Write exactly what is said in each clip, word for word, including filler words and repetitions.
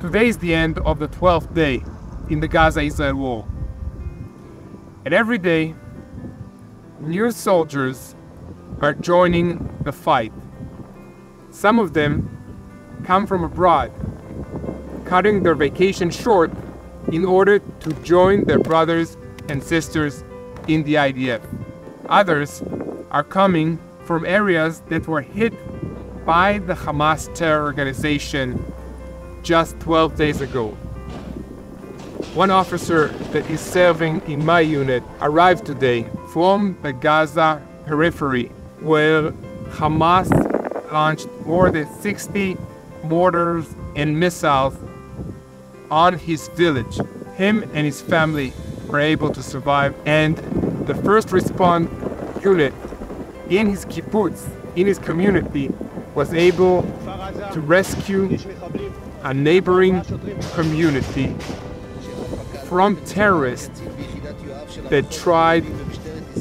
Today is the end of the twelfth day in the Gaza-Israel war. And every day, new soldiers are joining the fight. Some of them come from abroad, cutting their vacation short in order to join their brothers and sisters in the I D F. Others are coming from areas that were hit by the Hamas terror organization just twelve days ago. One officer that is serving in my unit arrived today from the Gaza periphery, where Hamas launched more than sixty mortars and missiles on his village. Him and his family were able to survive, and the first response unit in his kibbutz, in his community, was able to rescue a neighboring community from terrorists that tried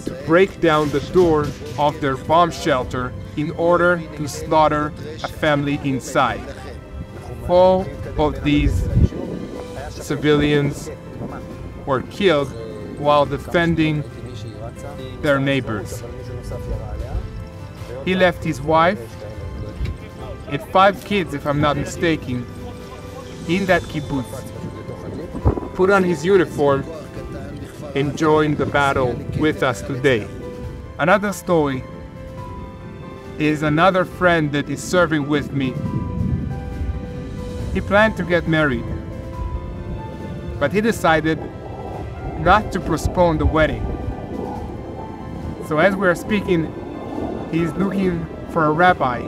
to break down the door of their bomb shelter in order to slaughter a family inside. All of these civilians were killed while defending their neighbors. He left his wife and five kids, if I'm not mistaken, in that kibbutz, put on his uniform and joined the battle with us today. Another story is another friend that is serving with me. He planned to get married, but he decided not to postpone the wedding. So as we are speaking, he is looking for a rabbi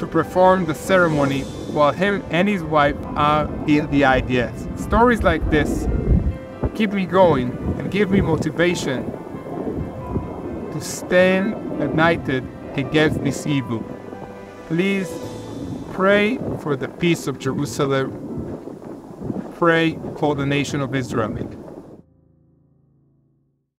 to perform the ceremony while him and his wife are in the I D F. Stories like this keep me going and give me motivation to stand united against this evil. Please pray for the peace of Jerusalem. Pray for the nation of Israel.